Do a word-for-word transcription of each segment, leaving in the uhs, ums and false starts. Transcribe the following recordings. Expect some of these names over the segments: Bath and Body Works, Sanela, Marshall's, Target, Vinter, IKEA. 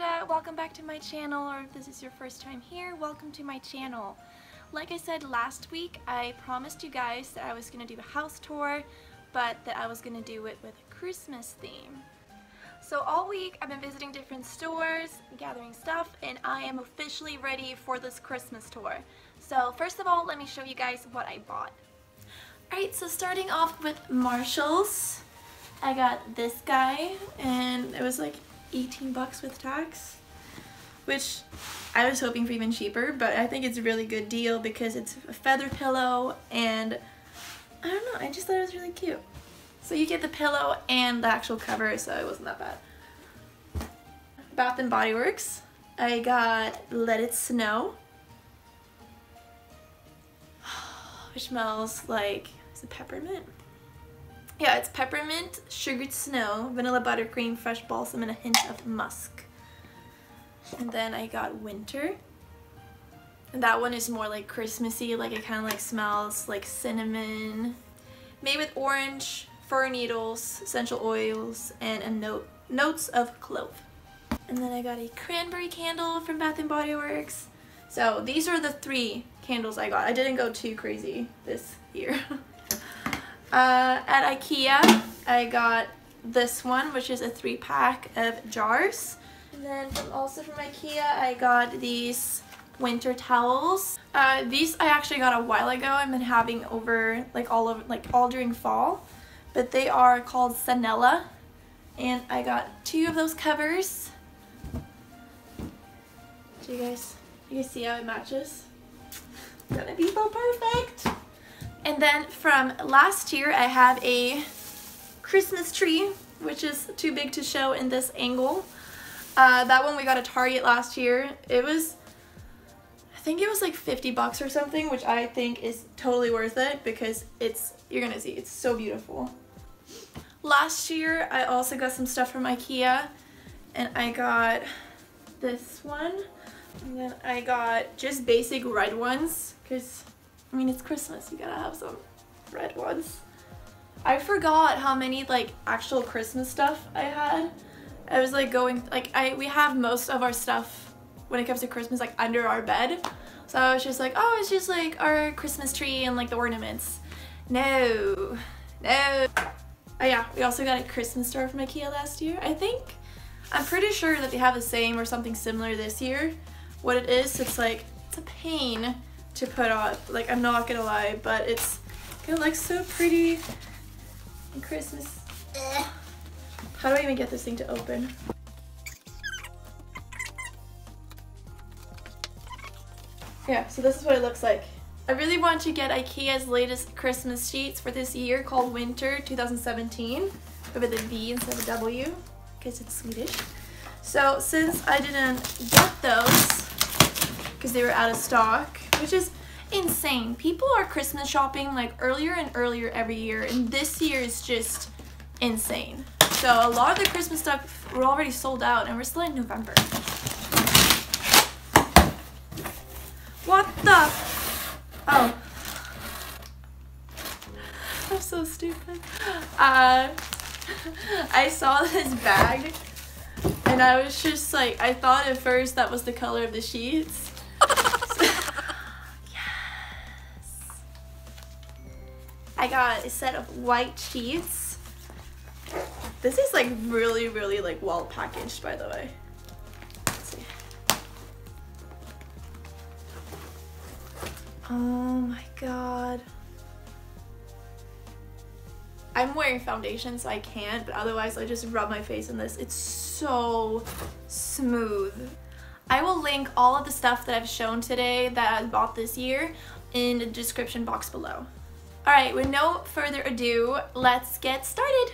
and uh, welcome back to my channel, or if this is your first time here, welcome to my channel. Like I said last week, I promised you guys that I was going to do a house tour, but that I was going to do it with a Christmas theme. So all week I've been visiting different stores, gathering stuff, and I am officially ready for this Christmas tour. So first of all, let me show you guys what I bought. Alright, so starting off with Marshall's, I got this guy, and it was like eighteen bucks with tax, which I was hoping for even cheaper, but I think it's a really good deal because it's a feather pillow, and I don't know, I just thought it was really cute. So you get the pillow and the actual cover, so it wasn't that bad. Bath and Body Works, I got Let It Snow, which smells like, is it peppermint? Yeah, it's peppermint, sugared snow, vanilla buttercream, fresh balsam, and a hint of musk. And then I got Winter, and that one is more like Christmassy, like it kind of like smells like cinnamon, made with orange, fir needles, essential oils, and a note, notes of clove. And then I got a cranberry candle from Bath and Body Works. So these are the three candles I got. I didn't go too crazy this year. uh, at IKEA, I got this one, which is a three pack of jars. And then from, also from IKEA, I got these winter towels. Uh, these I actually got a while ago. I've been having over like all over like all during fall. But they are called Sanela, and I got two of those covers. Do you guys, you guys see how it matches? It's gonna be so perfect! And then from last year I have a Christmas tree, which is too big to show in this angle. Uh, that one we got at Target last year. It was, I think it was like fifty bucks or something, which I think is totally worth it because it's, you're gonna see, it's so beautiful. Last year, I also got some stuff from IKEA, and I got this one, and then I got just basic red ones, because, I mean, it's Christmas, you gotta have some red ones. I forgot how many, like, actual Christmas stuff I had. I was, like, going, like, I we have most of our stuff when it comes to Christmas, like, under our bed, so I was just like, oh, it's just, like, our Christmas tree and, like, the ornaments. No, no. Oh yeah, we also got a Christmas star from IKEA last year. I think, I'm pretty sure that they have the same or something similar this year. What it is, it's like, it's a pain to put on, like, I'm not gonna lie, but it's gonna look so pretty in Christmas. Ugh. How do I even get this thing to open? Yeah, so this is what it looks like. I really want to get IKEA's latest Christmas sheets for this year called Winter twenty seventeen, but with a V instead of a W, because it's Swedish. So since I didn't get those, because they were out of stock, which is insane. People are Christmas shopping like earlier and earlier every year, and this year is just insane. So a lot of the Christmas stuff were already sold out, and we're still in November. What the? Oh, I'm so stupid. Uh, I saw this bag and I was just like, I thought at first that was the color of the sheets. Yes! I got a set of white sheets. This is like really, really like well packaged, by the way. Oh my god. I'm wearing foundation so I can't, but otherwise I just rub my face in this. It's so smooth. I will link all of the stuff that I've shown today that I bought this year in the description box below. Alright, with no further ado, let's get started!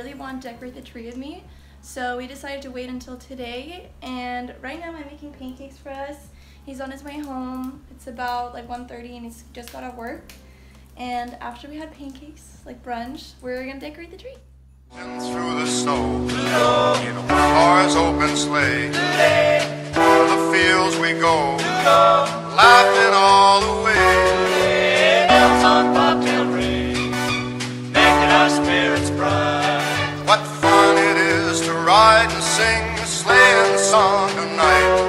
really want to decorate the tree with me, so we decided to wait until today. And right now I'm making pancakes for us. He's on his way home. It's about like one thirty and he's just got out of work. And after we had pancakes, like brunch, we're gonna decorate the tree. Through the snow, in a car's open sleigh, through the fields we go, laughing all the way. Bells on bobtail ring, making our spirits bright. What fun it is to ride and sing a sleighing song tonight.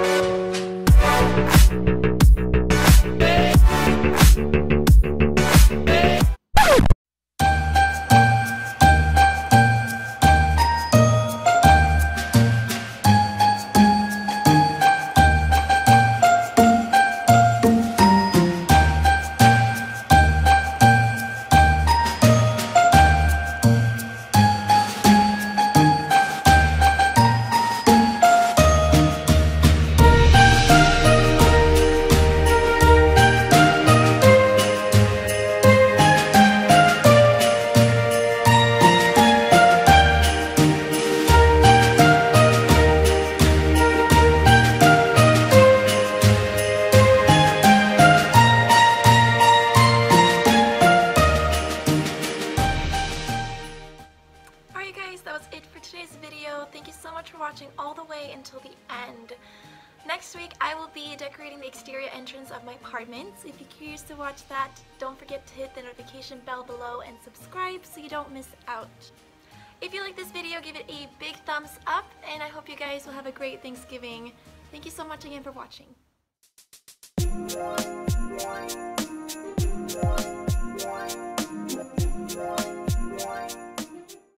Next week I will be decorating the exterior entrance of my apartment. If you're curious to watch that, don't forget to hit the notification bell below and subscribe so you don't miss out. If you like this video, give it a big thumbs up, and I hope you guys will have a great Thanksgiving. Thank you so much again for watching.